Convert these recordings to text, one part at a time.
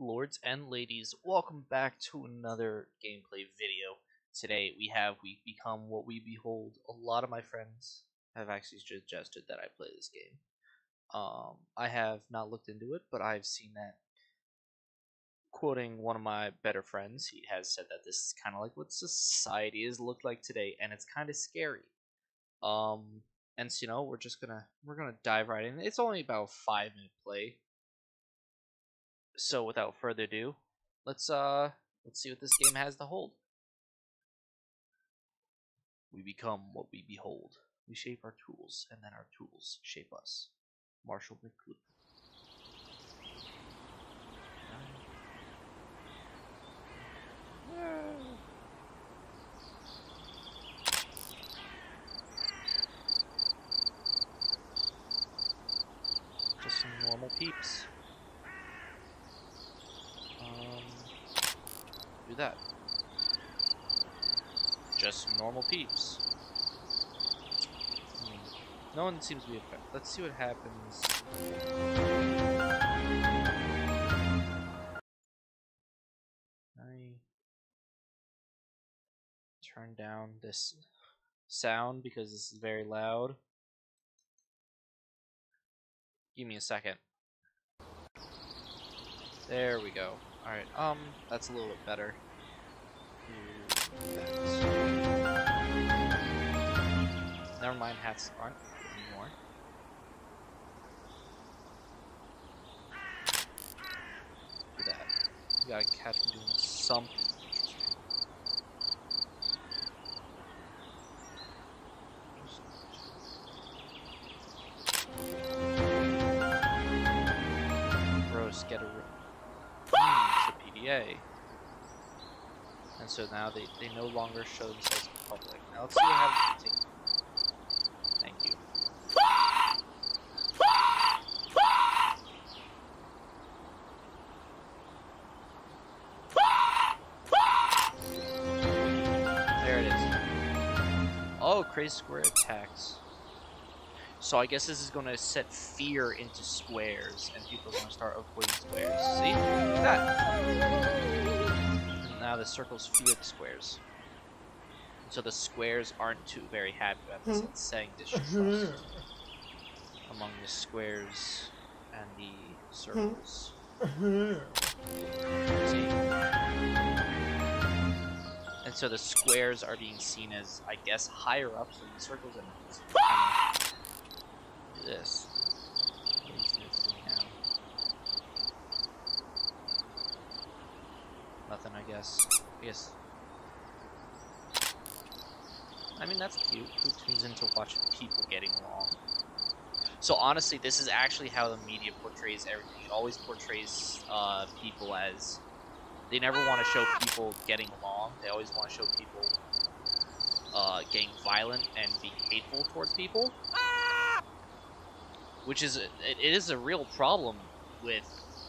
lords and ladies, welcome back to another gameplay video. Today we have We Become What We Behold. A lot of my friends have actually suggested that I play this game. I have not looked into it, but I've seen that, quoting one of my better friends, he has said that this is kind of like what society has looked like today, and it's kind of scary. And so, you know, we're gonna dive right in. It's only about a 5-minute play. So without further ado, let's see what this game has to hold. We become what we behold. We shape our tools, and then our tools shape us. Marshall McLuhan. Just some normal peeps. Do that. Just some normal peeps. No one seems to be affected. Let's see what happens. I turn down this sound because this is very loud. Give me a second. There we go. Alright, that's a little bit better. Never mind, hats aren't anymore. Look at that. You gotta catch me doing something. Gross, get a room. And so now they no longer show themselves in public. Now let's see how they take. Thank you. There it is. Oh, crazy square attacks. So I guess this is going to set fear into squares, and people are going to start avoiding squares. See? Look at that! And now the circles fear the squares. So the squares aren't too very happy about this. It's saying distrust among the squares and the circles. See? And so the squares are being seen as, I guess, higher ups than the circles and the circles. This. What is this doing now? Nothing, I guess. I mean, that's cute. Who tunes in to watch people getting along? So honestly, this is actually how the media portrays everything. It always portrays people as... They never want to show people getting along. They always want to show people getting violent and being hateful towards people. Which is, it is a real problem with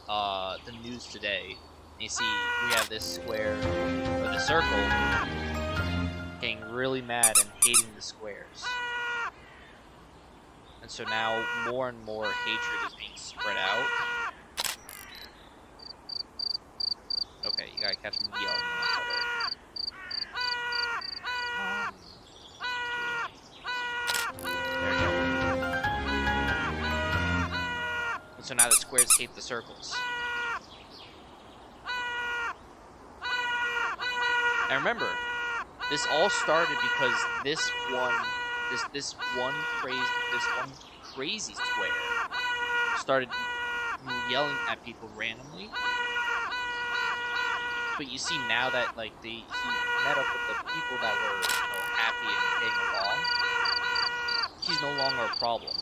the news today. You see, we have this square, or the circle, getting really mad and hating the squares. And so now more and more hatred is being spread out. Okay, you gotta catch them yelling at each other. So now the squares hate the circles. And remember, this all started because this one crazy square started yelling at people randomly. But you see now that like he met up with the people that were, you know, happy and getting along. He's no longer a problem.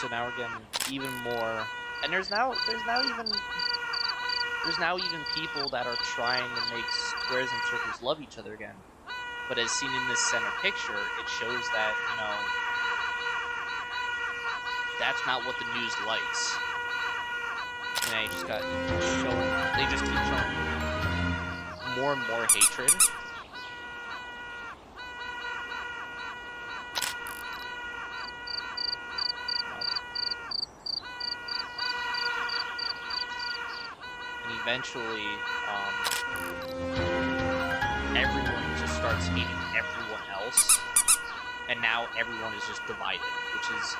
So now we're getting even more, and there's now even people that are trying to make squares and circles love each other again. But as seen in this center picture, it shows that, you know, that's not what the news likes. And you know, they just keep showing. more and more hatred. And eventually, everyone just starts hating everyone else. And now everyone is just divided, which is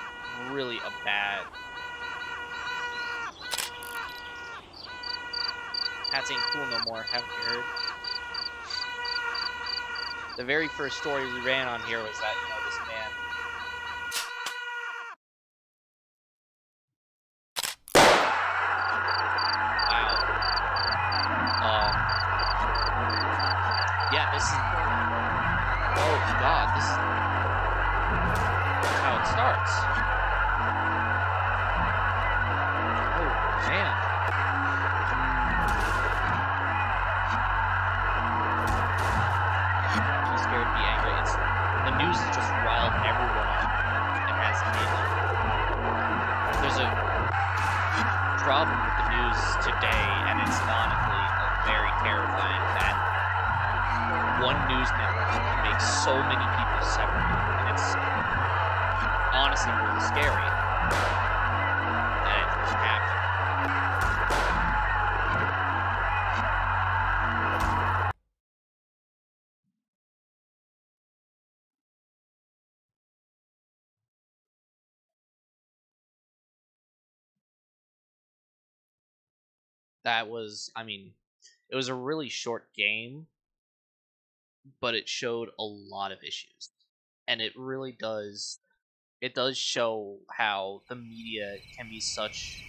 really a bad... Hats ain't cool no more, haven't you heard? The very first story we ran on here was that, you know, this man... Wow. Yeah, this is... Oh, God, this is how it starts. So many people separate, and it's honestly really scary that it just happened. That was, I mean, it was a really short game, but it showed a lot of issues, and it really does, it does show how the media can be such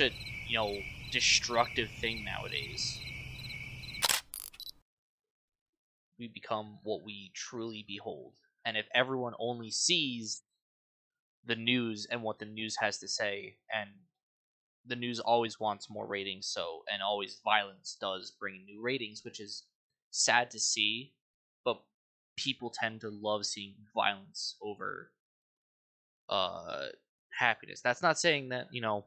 a, you know, destructive thing nowadays. We become what we truly behold, and if everyone only sees the news and what the news has to say, and the news always wants more ratings, so, and always violence does bring new ratings, which is sad to see, but people tend to love seeing violence over happiness. That's not saying that, you know,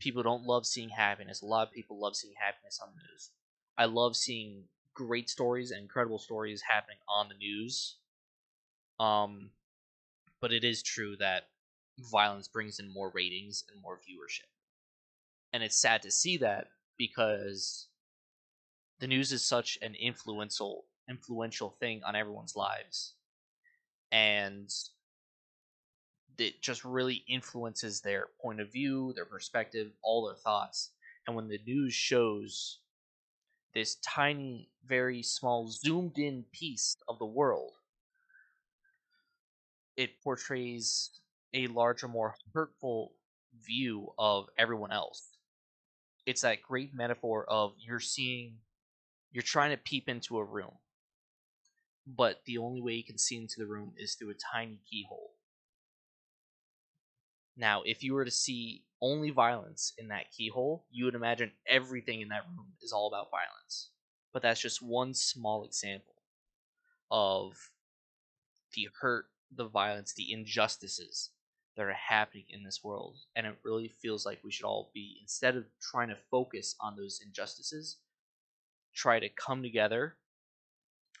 people don't love seeing happiness. A lot of people love seeing happiness on the news. I love seeing great stories and incredible stories happening on the news. But it is true that violence brings in more ratings and more viewership. And it's sad to see that, because the news is such an influential thing on everyone's lives, and it just really influences their point of view, their perspective, all their thoughts. And when the news shows this tiny, very small, zoomed-in piece of the world, it portrays a larger, more hurtful view of everyone else. It's that great metaphor of you're trying to peep into a room, but the only way you can see into the room is through a tiny keyhole. Now, if you were to see only violence in that keyhole, you would imagine everything in that room is all about violence. But that's just one small example of the hurt, the violence, the injustices that are happening in this world. And it really feels like we should all be, instead of trying to focus on those injustices, try to come together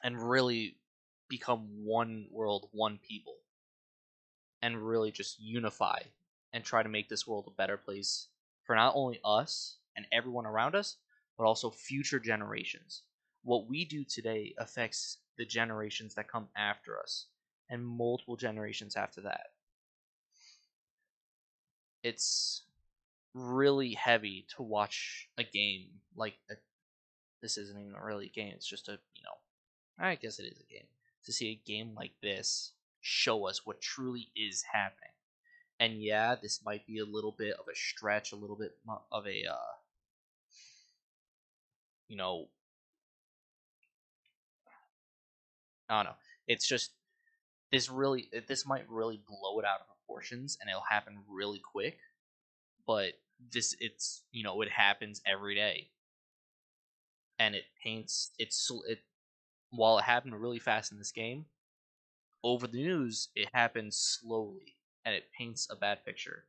and really become one world, one people, and really just unify and try to make this world a better place for not only us and everyone around us, but also future generations. What we do today affects the generations that come after us, and multiple generations after that. It's really heavy to watch a game like a This isn't even really a game, it's just a, you know, I guess it is a game. To see a game like this show us what truly is happening. And yeah, this might be a little bit of a stretch, a little bit of a, you know, I don't know. It's just, this might really blow it out of proportions, and it'll happen really quick. But this, it's, you know, it happens every day. And it paints, while it happened really fast in this game, over the news, it happens slowly, and it paints a bad picture.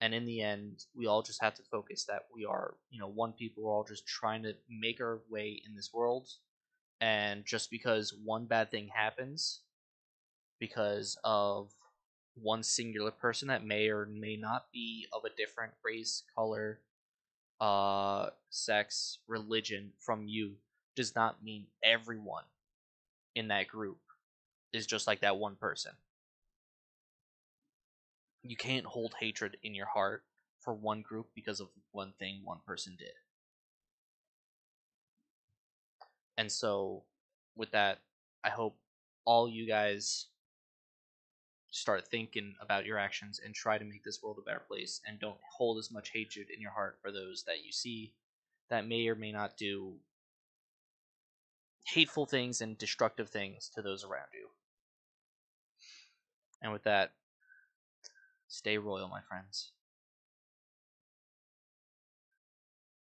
And in the end, we all just have to focus that we are, one people. We're all just trying to make our way in this world. And just because one bad thing happens because of one singular person that may or may not be of a different race, color, sex, religion from you, does not mean everyone in that group is just like that one person. You can't hold hatred in your heart for one group because of one thing one person did. And so, with that, I hope all you guys start thinking about your actions and try to make this world a better place, and don't hold as much hatred in your heart for those that you see that may or may not do hateful things and destructive things to those around you. And with that, stay royal, my friends.